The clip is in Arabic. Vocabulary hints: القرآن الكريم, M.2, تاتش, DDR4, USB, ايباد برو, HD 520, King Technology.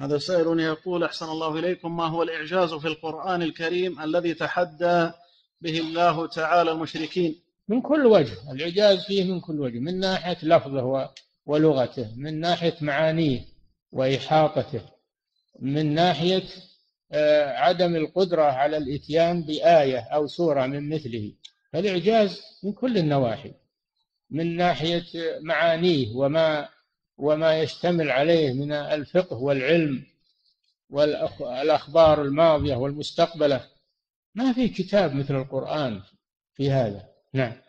هذا سائل يقول أحسن الله إليكم، ما هو الإعجاز في القرآن الكريم الذي تحدى به الله تعالى المشركين؟ من كل وجه، الإعجاز فيه من كل وجه، من ناحية لفظه ولغته، من ناحية معانيه وإحاطته، من ناحية عدم القدرة على الإتيان بآية أو سورة من مثله، فالإعجاز من كل النواحي، من ناحية معانيه وما يشتمل عليه من الفقه والعلم والأخبار الماضية والمستقبلة، ما في كتاب مثل القرآن في هذا. نعم.